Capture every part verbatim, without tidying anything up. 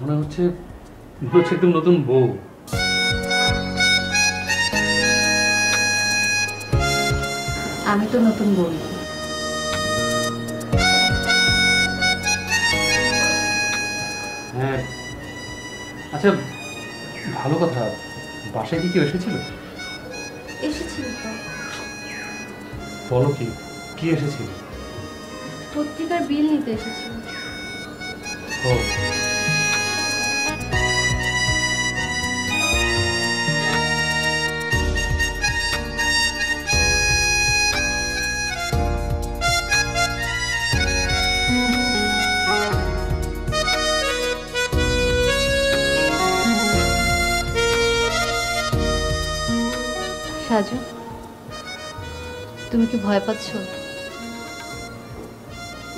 মনে হচ্ছে মনে হচ্ছে একদম নতুন বউ। আমি তো নতুন বউ। হ্যাঁ আচ্ছা ভালো কথা, বাসায় কি কেউ এসেছিল? এসেছিল। বলো কি কি এসেছিল? পত্রিকার বিল নিতে এসেছিল। ও সাজু, তুমি কি ভয় পাচ্ছ?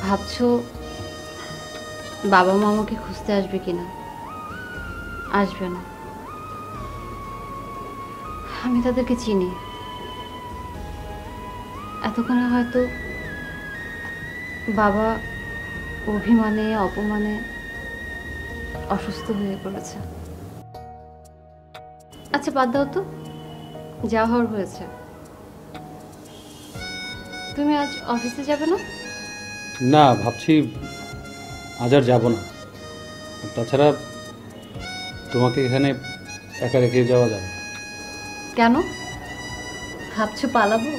ভাবছো বাবা মা আমাকে খুঁজতে আসবে কিনা? আসবে না, আমি তাদেরকে চিনি। এতক্ষণে হয়তো বাবা অভিমানে অপমানে অসুস্থ হয়ে পড়েছে। আচ্ছা বাদ দাও তো, যা হওয়ার হয়েছে। তুমি আজ অফিসে যাবে না? না ভাবছি আজ আর যাব না। তাছাড়া তোমাকে এখানে একা রেখে যাওয়া যাবে না। কেন ভাবছো পালাবো?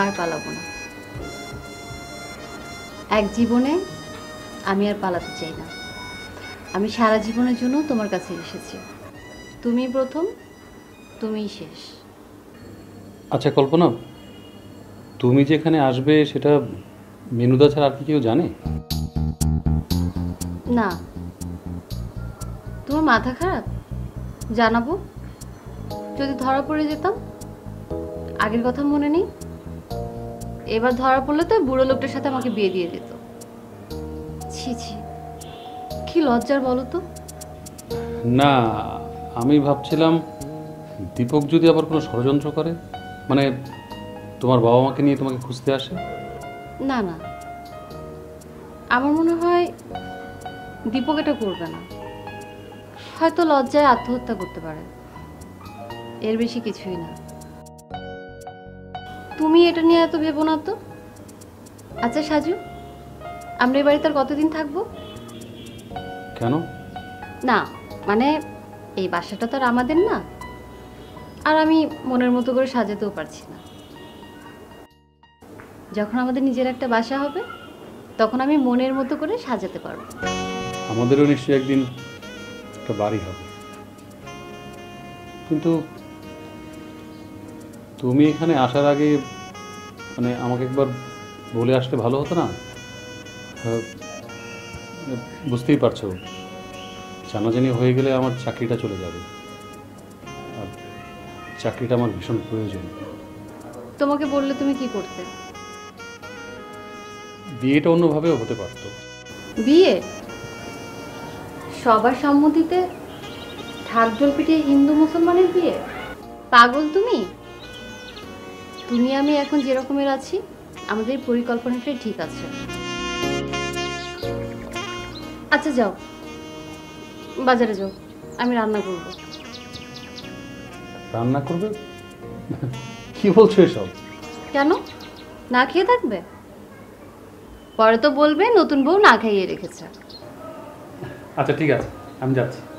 আর পালাবো না। এক জীবনে আমি আর পালাতে চাই না। আমি সারা জীবনের জন্য তোমার কাছে এসেছি। তুমি প্রথম, তুমি শেষ। আচ্ছা কল্পনা, তুমি যেখানে আসবে সেটা মেনুদা ছাড়া আর কি কেউ জানে? না। তোমার মাথা খারাপ? জানাবো? যদি ধরা পড়ে যেতাম? আগের কথা মনে নেই? এবার ধরা পড়লে তো বুড়ো লোকটার সাথে আমাকে বিয়ে দিয়ে দিত। ছি ছি, কি লজ্জার বলো তো। না আমি ভাবছিলাম দীপক যদি আবার কোনো ষড়যন্ত্র করে, মানে তোমার বাবা মাকে নিয়ে তোমাকে খুঁজতে আসে। না না, আমার মনে হয় দীপক এটা করবে না। হয়তো লজ্জায় আত্মহত্যা করতে পারে, এর বেশি কিছুই না। তুমি এটা নিয়ে এত ভেবো না তো। আচ্ছা সাজু, আমরা এ বাড়িতে আর কতদিন থাকবো? কেন? না মানে এই বাসাটা তো আর আমাদের না, আর আমি মনের মতো করে সাজাতেও পারছি না। যখন আমাদের নিজের একটা বাসা হবে তখন আমি মনের মতো করে সাজাতে পারব। আমাদেরও নিশ্চয়ই একদিন একটা বাড়ি হবে। কিন্তু তুমি এখানে আসার আগে মানে আমাকে একবার বলে আসলে ভালো হতো না? বুঝতেই পারছো, জানাজানি হয়ে গেলে আমার চাকরিটা চলে যাবে। আর চাকরিটা আমার ভীষণ প্রয়োজন। তোমাকে বললে তুমি কি করতে? বিয়েটা অন্যভাবেও হতে পারত। বিয়ে? সবার সম্মতিতে ঢাকঢোল পিটিয়ে হিন্দু মুসলমানের বিয়ে? পাগল তুমি। তুমি আমি এখন যে রকমের আছি, আমাদের পরিকল্পনাটাই ঠিক আছে। আচ্ছা যাও, বাজারে যাও, আমি রান্না করব। রান্না করবে? কি বলছো এসব? কেন, না খেয়ে থাকবে? পরে তো বলবে নতুন বউ না খাইয়ে রেখেছে। আচ্ছা ঠিক আছে, আমি যাচ্ছি।